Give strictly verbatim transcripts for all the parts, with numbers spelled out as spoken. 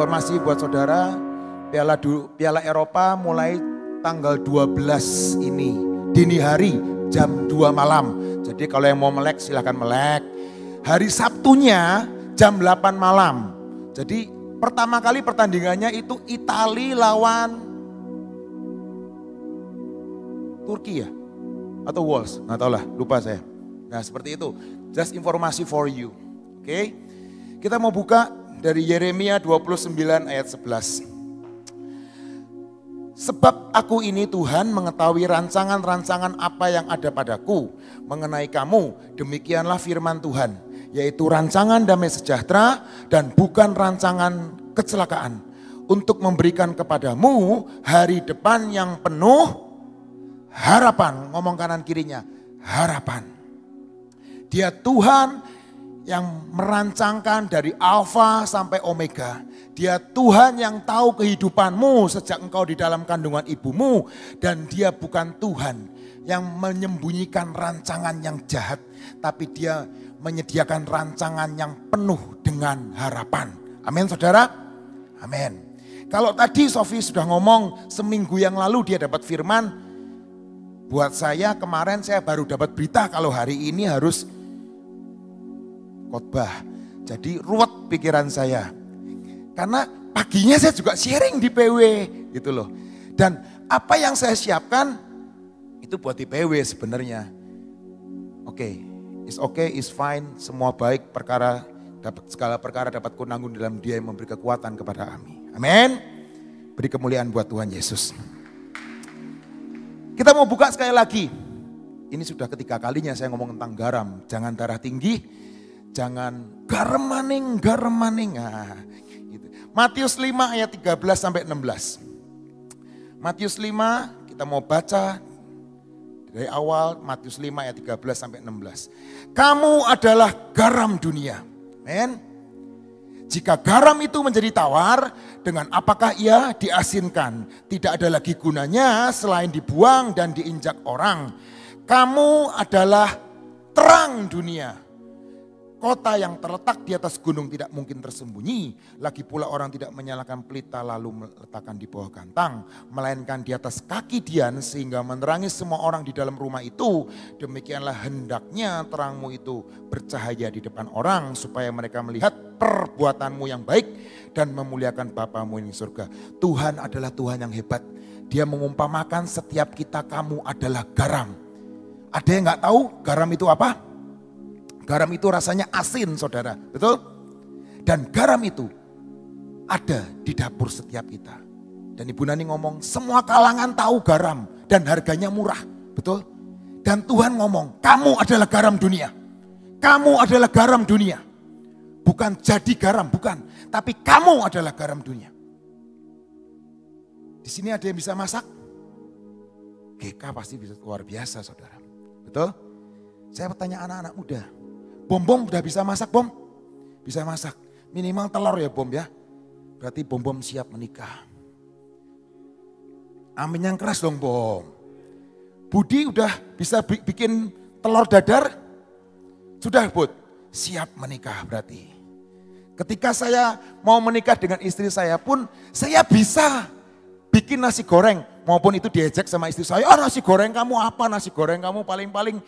informasi buat saudara, Piala du, Piala Eropa mulai tanggal dua belas ini, dini hari jam dua malam. Jadi kalau yang mau melek silahkan melek. Hari Sabtunya jam delapan malam. Jadi pertama kali pertandingannya itu Itali lawan Turki ya? Atau Wolves, nggak tahu lah, lupa saya. Nah seperti itu, just informasi for you. Oke, okay? Kita mau buka dari Yeremia dua puluh sembilan ayat sebelas. Sebab aku ini Tuhan mengetahui rancangan-rancangan apa yang ada padaku mengenai kamu, demikianlah firman Tuhan, yaitu rancangan damai sejahtera dan bukan rancangan kecelakaan, untuk memberikan kepadamu hari depan yang penuh harapan. Ngomong kanan kirinya, harapan. Dia Tuhan yang merancangkan dari Alfa sampai Omega. Dia Tuhan yang tahu kehidupanmu sejak engkau di dalam kandungan ibumu. Dan dia bukan Tuhan yang menyembunyikan rancangan yang jahat, tapi dia menyediakan rancangan yang penuh dengan harapan. Amin saudara, amin. Kalau tadi Sofi sudah ngomong seminggu yang lalu dia dapat firman. Buat saya kemarin saya baru dapat berita kalau hari ini harus khotbah. Jadi ruwet pikiran saya. Karena paginya saya juga sharing di P W gitu loh. Dan apa yang saya siapkan itu buat di P W sebenarnya. Oke, okay, it's okay, it's fine, semua baik, perkara dapat segala perkara dapat kunanggung dalam Dia yang memberi kekuatan kepada kami. Amin. Beri kemuliaan buat Tuhan Yesus. Kita mau buka sekali lagi. Ini sudah ketiga kalinya saya ngomong tentang garam. Jangan darah tinggi, jangan garam maning, garam maning. Nah, gitu. Matius lima ayat tiga belas sampai enam belas. Matius lima, kita mau baca dari awal. Matius lima ayat tiga belas sampai enam belas. Kamu adalah garam dunia. Amen. Jika garam itu menjadi tawar, dengan apakah ia diasinkan? Tidak ada lagi gunanya selain dibuang dan diinjak orang. Kamu adalah terang dunia. Kota yang terletak di atas gunung tidak mungkin tersembunyi. Lagi pula orang tidak menyalakan pelita lalu meletakkan di bawah kantang, melainkan di atas kaki dian sehingga menerangi semua orang di dalam rumah itu. Demikianlah hendaknya terangmu itu bercahaya di depan orang, supaya mereka melihat perbuatanmu yang baik dan memuliakan Bapamu yang di surga. Tuhan adalah Tuhan yang hebat. Dia mengumpamakan setiap kita, kamu adalah garam. Ada yang nggak tahu garam itu apa? Garam itu rasanya asin saudara, betul? Dan garam itu ada di dapur setiap kita. Dan Ibu Nani ngomong semua kalangan tahu garam dan harganya murah, betul? Dan Tuhan ngomong kamu adalah garam dunia. Kamu adalah garam dunia. Bukan jadi garam, bukan. Tapi kamu adalah garam dunia. Di sini ada yang bisa masak? G K pasti bisa, luar biasa saudara. Betul? Saya bertanya anak-anak muda. Bom-bom udah bisa masak, Bom? Bisa masak. Minimal telur ya, Bom ya. Berarti Bom-bom siap menikah. Amin yang keras dong, Bom. Budi udah bisa bikin telur dadar? Sudah, Bud? Siap menikah berarti. Ketika saya mau menikah dengan istri saya pun, saya bisa bikin nasi goreng. Maupun itu diejek sama istri saya, ah nasi goreng kamu apa? Nasi goreng kamu paling-paling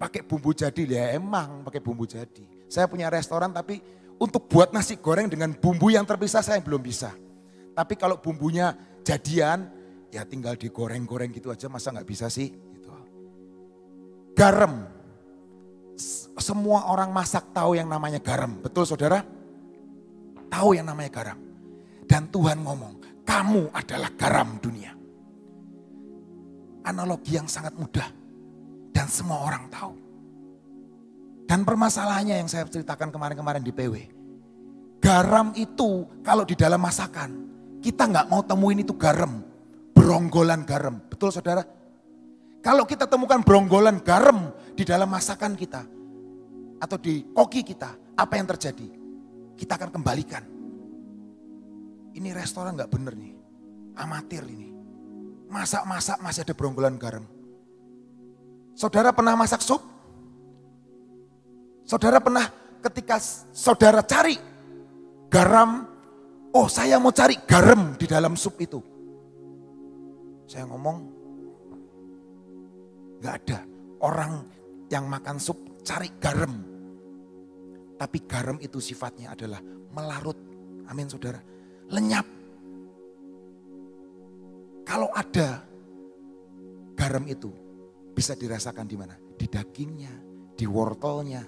pakai bumbu jadi. Ya emang pakai bumbu jadi. Saya punya restoran tapi untuk buat nasi goreng dengan bumbu yang terpisah saya belum bisa. Tapi kalau bumbunya jadian, ya tinggal digoreng-goreng gitu aja, masa nggak bisa sih? Gitu. Garam. Semua orang masak tahu yang namanya garam. Betul saudara? Tahu yang namanya garam. Dan Tuhan ngomong, kamu adalah garam dunia. Analogi yang sangat mudah. Dan semua orang tahu. Dan permasalahannya yang saya ceritakan kemarin-kemarin di P W. Garam itu kalau di dalam masakan, kita nggak mau temuin itu garam. Beronggolan garam. Betul saudara? Kalau kita temukan beronggolan garam di dalam masakan kita, atau di koki kita, apa yang terjadi? Kita akan kembalikan. Ini restoran gak bener nih, amatir ini. Masak-masak masih ada beronggolan garam. Saudara pernah masak sup? Saudara pernah ketika saudara cari garam Oh, saya mau cari garam di dalam sup itu. Saya ngomong, nggak ada orang yang makan sup cari garam. Tapi garam itu sifatnya adalah melarut. Amin saudara. Lenyap. Kalau ada garam itu bisa dirasakan di mana? Di dagingnya, di wortelnya,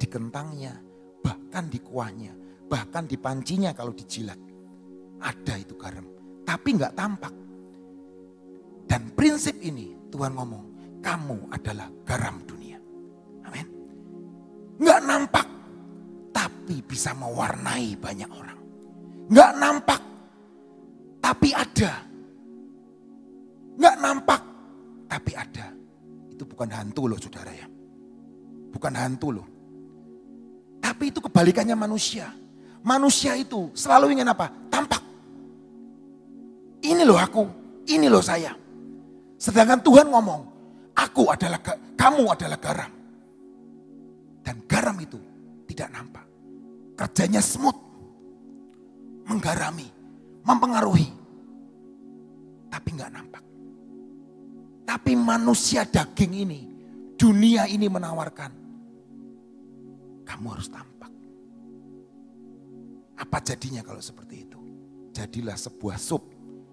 di kentangnya, bahkan di kuahnya, bahkan di pancinya kalau dijilat. Ada itu garam, tapi nggak tampak. Dan prinsip ini Tuhan ngomong, kamu adalah garam dunia. Amin. Nggak nampak, tapi bisa mewarnai banyak orang. Nggak nampak, tapi ada. Nggak nampak, tapi ada. Itu bukan hantu loh saudara ya. Bukan hantu loh. Tapi itu kebalikannya manusia. Manusia itu selalu ingin apa? Tampak. Ini loh aku, ini loh saya. Sedangkan Tuhan ngomong, aku adalah, kamu adalah garam. Dan garam itu tidak nampak. Kerjanya smooth. Menggarami, mempengaruhi. Tapi nggak nampak. Tapi manusia daging ini, dunia ini menawarkan, kamu harus tampak. Apa jadinya kalau seperti itu? Jadilah sebuah sup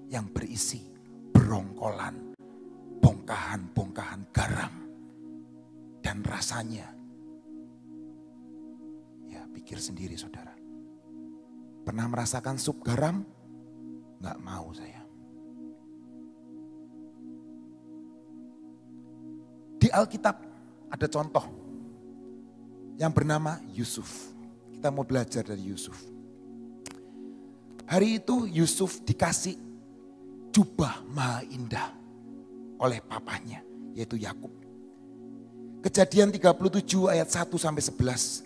yang berisi berongkolan, bongkahan-bongkahan garam. Dan rasanya, ya pikir sendiri saudara. Pernah merasakan sup garam? Nggak mau saya. Di Alkitab ada contoh yang bernama Yusuf. Kita mau belajar dari Yusuf. Hari itu Yusuf dikasih jubah maha indah oleh papahnya, yaitu Yakub. Kejadian tiga puluh tujuh ayat satu sampai sebelas.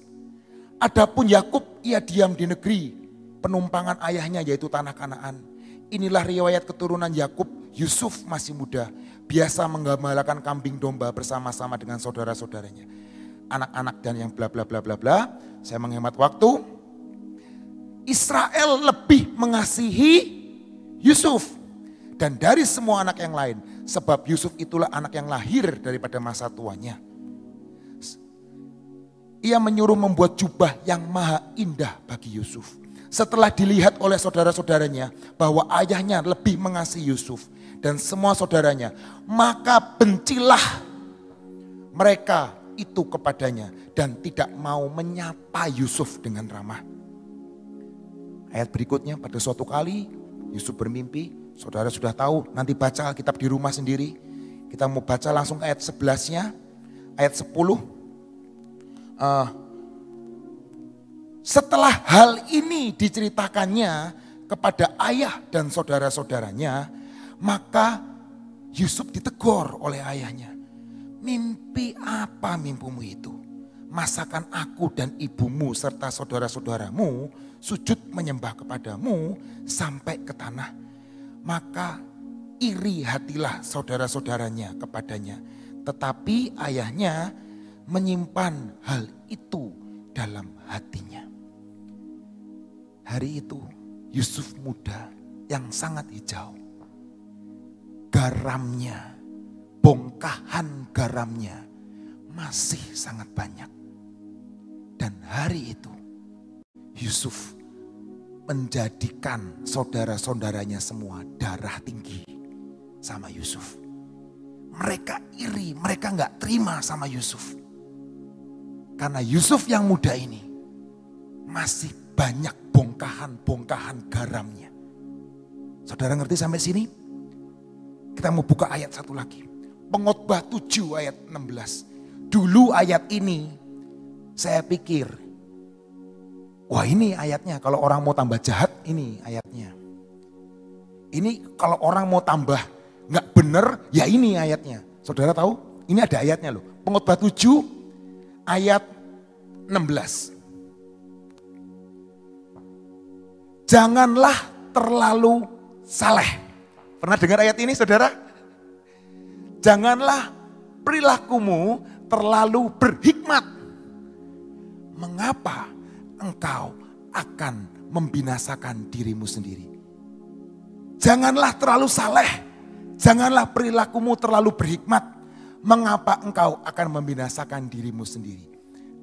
Adapun Yakub, ia diam di negeri penumpangan ayahnya, yaitu tanah Kanaan. Inilah riwayat keturunan Yakub. Yusuf masih muda, biasa menggembalakan kambing domba bersama-sama dengan saudara-saudaranya, anak-anak dan yang bla bla bla bla bla. Saya menghemat waktu. Israel lebih mengasihi Yusuf dan dari semua anak yang lain, sebab Yusuf itulah anak yang lahir daripada masa tuanya. Ia menyuruh membuat jubah yang maha indah bagi Yusuf. Setelah dilihat oleh saudara-saudaranya bahwa ayahnya lebih mengasihi Yusuf dan semua saudaranya, maka bencilah mereka itu kepadanya dan tidak mau menyapa Yusuf dengan ramah. Ayat berikutnya, pada suatu kali Yusuf bermimpi. Saudara sudah tahu, nanti baca Alkitab di rumah sendiri. Kita mau baca langsung ayat sebelasnya, ayat sepuluh. Uh, Setelah hal ini diceritakannya kepada ayah dan saudara-saudaranya, maka Yusuf ditegur oleh ayahnya. Mimpi apa mimpimu itu? Masakan aku dan ibumu serta saudara-saudaramu sujud menyembah kepadamu sampai ke tanah. Maka iri hatilah saudara-saudaranya kepadanya. Tetapi ayahnya menyimpan hal itu dalam hatinya. Hari itu Yusuf muda yang sangat hijau. Garamnya, bongkahan garamnya masih sangat banyak. Dan hari itu Yusuf menjadikan saudara-saudaranya semua darah tinggi sama Yusuf. Mereka iri, mereka nggak terima sama Yusuf. Karena Yusuf yang muda ini masih banyak bongkahan-bongkahan garamnya. Saudara ngerti sampai sini? Kita mau buka ayat satu lagi. Pengkhotbah tujuh ayat enam belas. Dulu ayat ini saya pikir, wah ini ayatnya kalau orang mau tambah jahat, ini ayatnya. Ini kalau orang mau tambah nggak bener, ya ini ayatnya. Saudara tahu? Ini ada ayatnya loh. Pengkhotbah tujuh ayat enam belas. Janganlah terlalu saleh. Pernah dengar ayat ini saudara? Janganlah perilakumu terlalu berhikmat. Mengapa engkau akan membinasakan dirimu sendiri. Janganlah terlalu saleh, janganlah perilakumu terlalu berhikmat. Mengapa engkau akan membinasakan dirimu sendiri?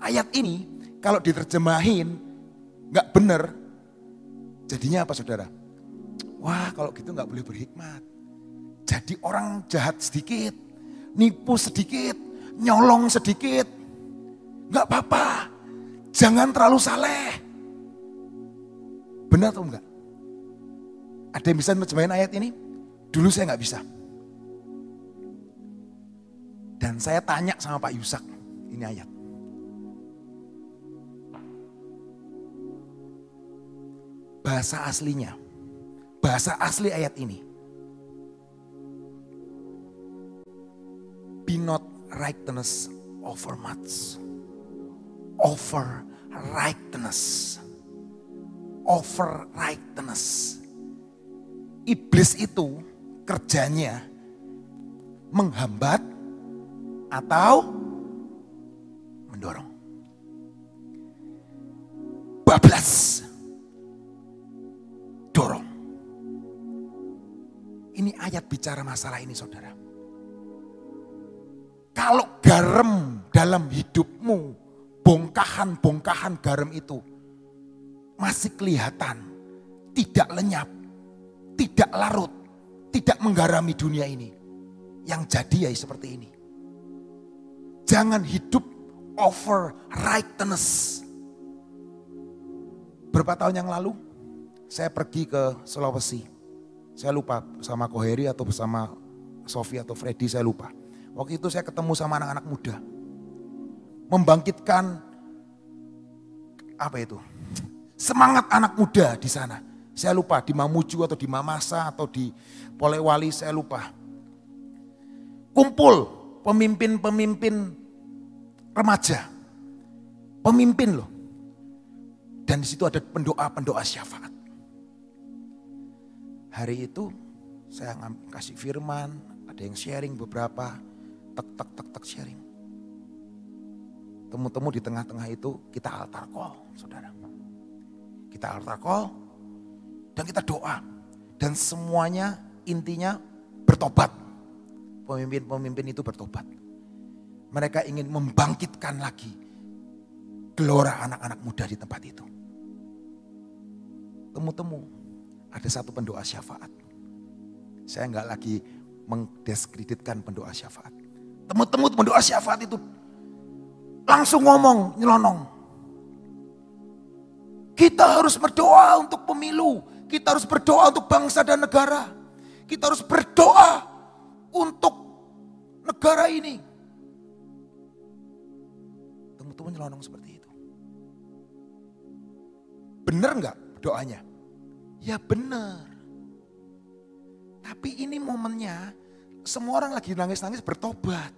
Ayat ini kalau diterjemahin nggak benar, jadinya apa saudara? Wah, kalau gitu nggak boleh berhikmat. Jadi orang jahat sedikit, nipu sedikit, nyolong sedikit, nggak apa-apa. Jangan terlalu saleh. Benar atau enggak? Ada yang bisa menerjemahin ayat ini? Dulu saya nggak bisa. Dan saya tanya sama Pak Yusak, ini ayat. Bahasa aslinya, bahasa asli ayat ini. Be not righteous over much. Over righteousness. Over righteousness. Iblis itu kerjanya menghambat atau mendorong. Bablas. Dorong. Ini ayat bicara masalah ini saudara. Kalau garam dalam hidupmu, bongkahan-bongkahan garam itu masih kelihatan, tidak lenyap, tidak larut, tidak menggarami dunia ini. Yang jadi ya seperti ini. Jangan hidup over righteousness. Berapa tahun yang lalu saya pergi ke Sulawesi. Saya lupa bersama Koheri atau bersama Sophia atau Fredy, saya lupa. Waktu itu saya ketemu sama anak-anak muda. Membangkitkan apa itu semangat anak muda di sana. Saya lupa di Mamuju atau di Mamasa atau di Polewali, saya lupa. Kumpul pemimpin-pemimpin remaja, pemimpin loh. Dan di situ ada pendoa-pendoa syafaat. Hari itu saya kasih firman, ada yang sharing beberapa, tek tek tek tek sharing. Temu-temu di tengah-tengah itu kita altar call, saudara. Kita altar call dan kita doa. Dan semuanya intinya bertobat. Pemimpin-pemimpin itu bertobat. Mereka ingin membangkitkan lagi gelora anak-anak muda di tempat itu. Temu-temu ada satu pendoa syafaat. Saya nggak lagi mendeskreditkan pendoa syafaat. Temu-temu pendoa syafaat itu langsung ngomong, nyelonong. Kita harus berdoa untuk pemilu. Kita harus berdoa untuk bangsa dan negara. Kita harus berdoa untuk negara ini. Teman-teman nyelonong seperti itu. Bener nggak doanya? Ya bener. Tapi ini momennya semua orang lagi nangis-nangis bertobat.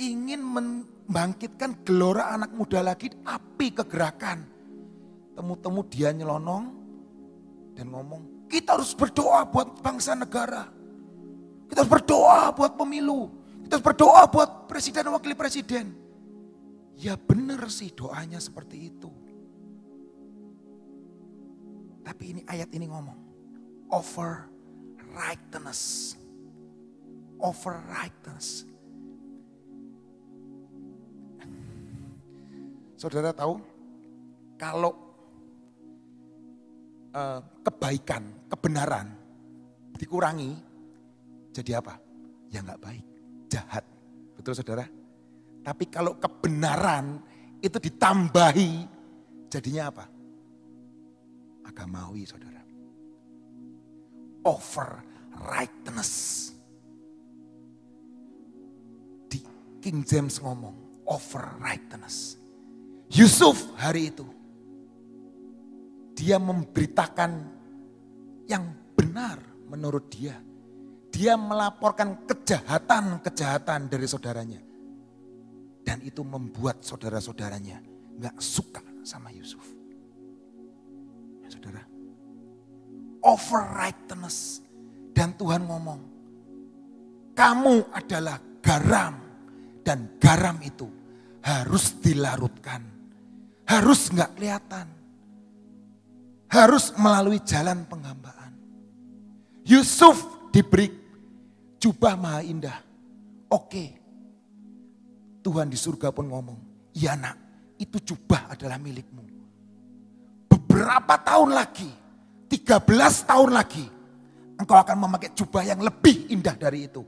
Ingin membangkitkan gelora anak muda lagi, api kegerakan. Temu-temu dia nyelonong dan ngomong, kita harus berdoa buat bangsa negara. Kita harus berdoa buat pemilu. Kita harus berdoa buat presiden dan wakil presiden. Ya bener sih doanya seperti itu. Tapi ini ayat ini ngomong, over righteousness. Over righteousness. Saudara tahu kalau eh, kebaikan, kebenaran dikurangi jadi apa? Ya nggak baik, jahat. Betul saudara? Tapi kalau kebenaran itu ditambahi jadinya apa? Agamawi saudara. Over righteousness. Di King James ngomong over righteousness. Yusuf hari itu, dia memberitakan yang benar menurut dia. Dia melaporkan kejahatan-kejahatan dari saudaranya. Dan itu membuat saudara-saudaranya gak suka sama Yusuf. Ya, saudara, over righteousness. Dan Tuhan ngomong, kamu adalah garam dan garam itu harus dilarutkan. Harus nggak kelihatan. harus melalui jalan penghambaan. Yusuf diberi jubah maha indah. Oke. Tuhan di surga pun ngomong, "Iya nak, itu jubah adalah milikmu." Beberapa tahun lagi, tiga belas tahun lagi, engkau akan memakai jubah yang lebih indah dari itu.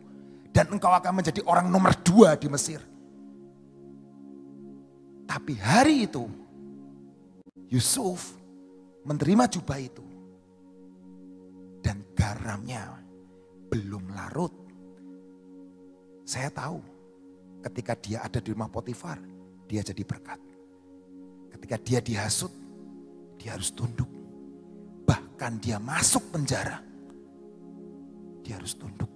Dan engkau akan menjadi orang nomor dua di Mesir. Tapi hari itu, Yusuf menerima jubah itu. Dan garamnya belum larut. Saya tahu. Ketika dia ada di rumah Potifar, dia jadi berkat. Ketika dia dihasut, dia harus tunduk. Bahkan dia masuk penjara, dia harus tunduk.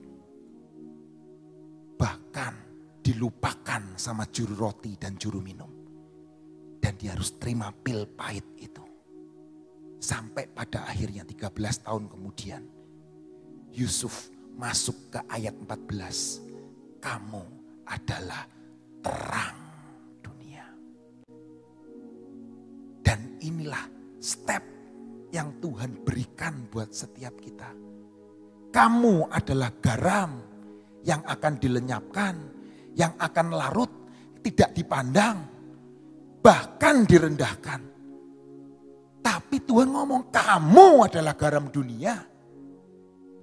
Bahkan dilupakan sama juru roti dan juru minum. Dan dia harus terima pil pahit itu. Sampai pada akhirnya tiga belas tahun kemudian, Yusuf masuk ke ayat empat belas. Kamu adalah terang dunia. Dan inilah step yang Tuhan berikan buat setiap kita. Kamu adalah garam yang akan dilenyapkan, yang akan larut, tidak dipandang, bahkan direndahkan. Tapi Tuhan ngomong, kamu adalah garam dunia.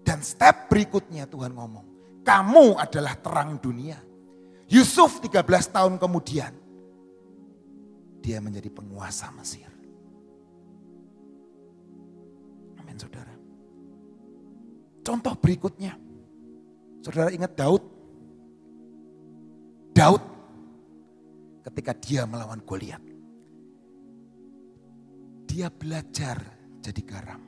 Dan step berikutnya Tuhan ngomong, kamu adalah terang dunia. Yusuf tiga belas tahun kemudian, dia menjadi penguasa Mesir. Amin saudara. Contoh berikutnya, saudara ingat Daud. Daud ketika dia melawan Goliat, dia belajar jadi garam.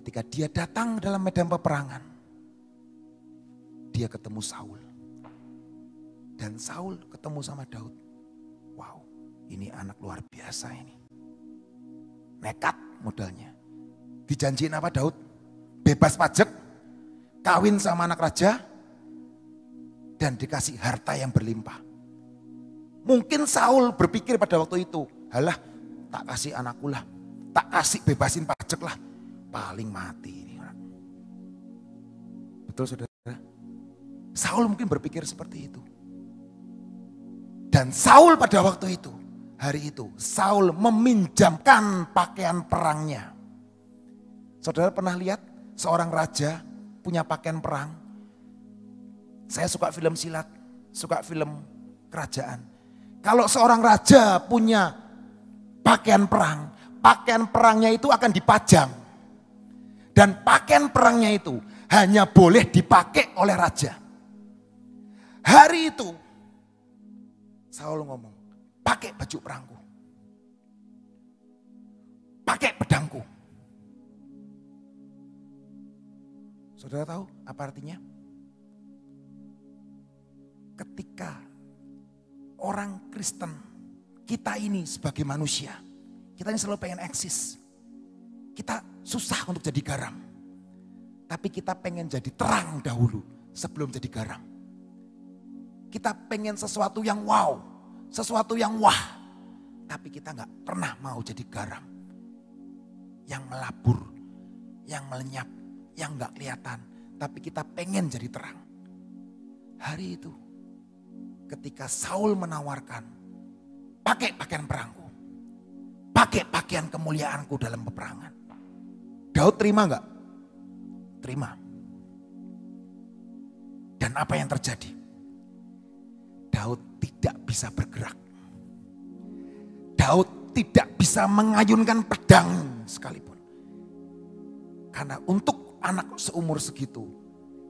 Ketika dia datang dalam medan peperangan, dia ketemu Saul. Dan Saul ketemu sama Daud. Wow, ini anak luar biasa ini. Nekat modalnya. Dijanjiin apa Daud? Bebas pajak, kawin sama anak raja, dan dikasih harta yang berlimpah. Mungkin Saul berpikir pada waktu itu, halah tak kasih anakku lah, tak kasih bebasin pajak lah, paling mati ini orang. Betul saudara? Saul mungkin berpikir seperti itu. Dan Saul pada waktu itu, hari itu, Saul meminjamkan pakaian perangnya. Saudara pernah lihat seorang raja punya pakaian perang? Saya suka film silat, suka film kerajaan. Kalau seorang raja punya pakaian perang, pakaian perangnya itu akan dipajang. Dan pakaian perangnya itu hanya boleh dipakai oleh raja. Hari itu, Saul ngomong, pakai baju perangku. Pakai pedangku. Saudara tahu apa artinya? Ketika orang Kristen, kita ini sebagai manusia, kita ini selalu pengen eksis. Kita susah untuk jadi garam. Tapi kita pengen jadi terang dahulu sebelum jadi garam. Kita pengen sesuatu yang wow, sesuatu yang wah. Tapi kita nggak pernah mau jadi garam. Yang melabur, yang melenyap, yang nggak kelihatan. Tapi kita pengen jadi terang. Hari itu ketika Saul menawarkan, pakai pakaian perangku, pakai pakaian kemuliaanku dalam peperangan. Daud terima nggak? Terima. Dan apa yang terjadi? Daud tidak bisa bergerak. Daud tidak bisa mengayunkan pedang sekalipun. Karena untuk anak seumur segitu,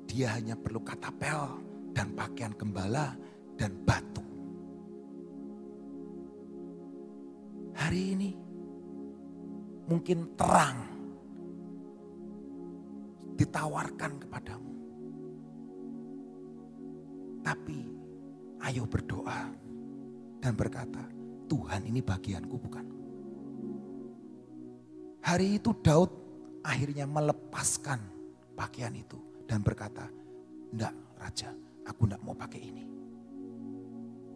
dia hanya perlu katapel dan pakaian gembala dan batu. Hari ini mungkin terang ditawarkan kepadamu. Tapi ayo berdoa dan berkata, Tuhan ini bagianku bukan. Hari itu Daud akhirnya melepaskan pakaian itu dan berkata, enggak raja, aku enggak mau pakai ini.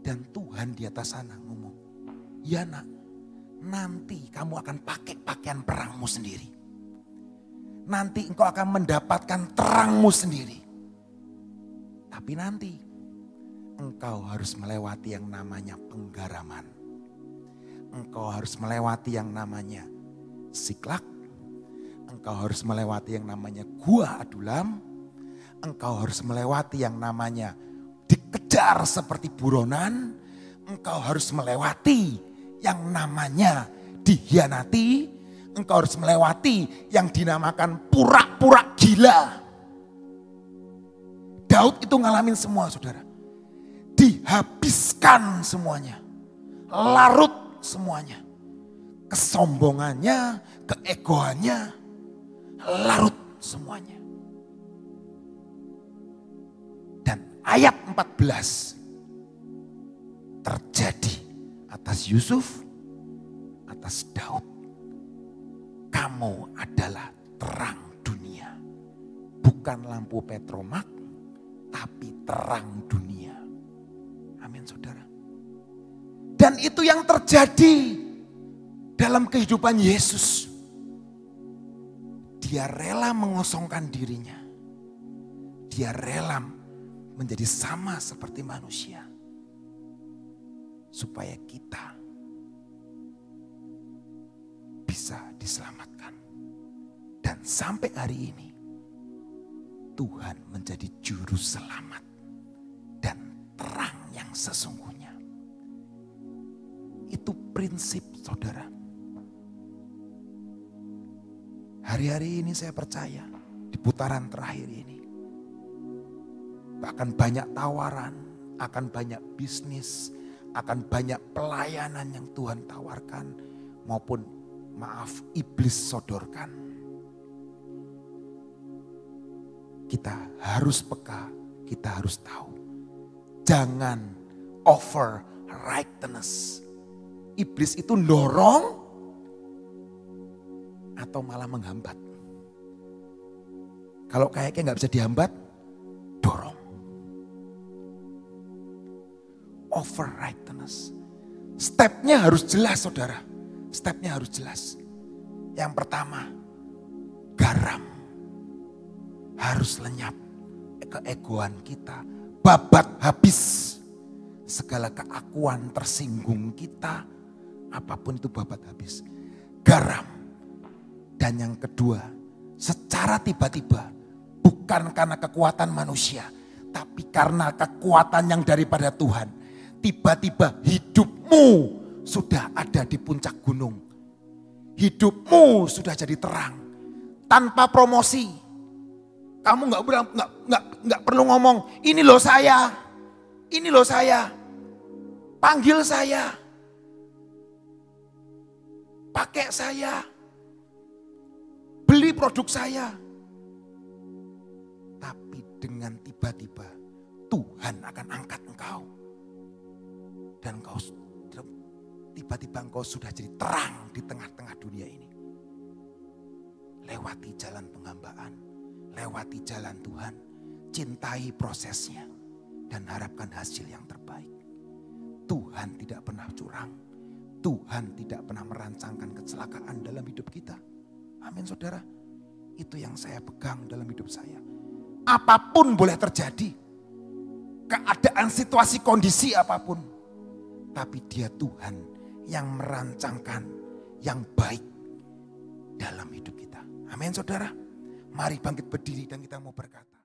Dan Tuhan di atas sana ngomong, ya nak, nanti kamu akan pakai pakaian perangmu sendiri. Nanti engkau akan mendapatkan terangmu sendiri. Tapi nanti engkau harus melewati yang namanya penggaraman. Engkau harus melewati yang namanya Siklak. Engkau harus melewati yang namanya Gua Adulam. Engkau harus melewati yang namanya dikejar seperti buronan. Engkau harus melewati yang namanya dikhianati. Engkau harus melewati yang dinamakan pura-pura gila. Daud itu ngalamin semua, saudara. Dihabiskan semuanya. Larut semuanya. Kesombongannya, keegoannya, larut semuanya. Dan ayat empat belas terjadi atas Yusuf, atas Daud. Kamu adalah terang dunia. Bukan lampu petromak, tapi terang dunia. Amin, saudara. Dan itu yang terjadi dalam kehidupan Yesus. Dia rela mengosongkan dirinya. Dia rela menjadi sama seperti manusia. Supaya kita bisa diselamatkan. Dan sampai hari ini Tuhan menjadi juru selamat dan terang yang sesungguhnya. Itu prinsip, saudara. Hari-hari ini saya percaya di putaran terakhir ini akan banyak tawaran, akan banyak bisnis, akan banyak pelayanan yang Tuhan tawarkan maupun maaf iblis sodorkan. Kita harus peka, kita harus tahu. Jangan over rightness. Iblis itu dorong atau malah menghambat. Kalau kayaknya nggak bisa dihambat, dorong. Over rightness. Stepnya harus jelas, saudara. Stepnya harus jelas. Yang pertama, garam. Harus lenyap keegoan kita. Babat habis. Segala keakuan tersinggung kita. Apapun itu babat habis. Garam. Dan yang kedua, secara tiba-tiba, bukan karena kekuatan manusia, tapi karena kekuatan yang daripada Tuhan. Tiba-tiba hidupmu sudah ada di puncak gunung. Hidupmu sudah jadi terang, tanpa promosi. Kamu nggak nggak nggak nggak perlu ngomong, ini loh saya, ini loh saya, panggil saya, pakai saya. Beli produk saya. Tapi dengan tiba-tiba Tuhan akan angkat engkau. Dan engkau tiba-tiba engkau sudah jadi terang di tengah-tengah dunia ini. Lewati jalan penghambaan. Lewati jalan Tuhan. Cintai prosesnya. Dan harapkan hasil yang terbaik. Tuhan tidak pernah curang. Tuhan tidak pernah merancangkan kecelakaan dalam hidup kita. Amin, saudara. Itu yang saya pegang dalam hidup saya. Apapun boleh terjadi. Keadaan, situasi, kondisi apapun. Tapi dia Tuhan yang merancangkan yang baik dalam hidup kita. Amin, saudara. Mari bangkit berdiri dan kita mau berkata.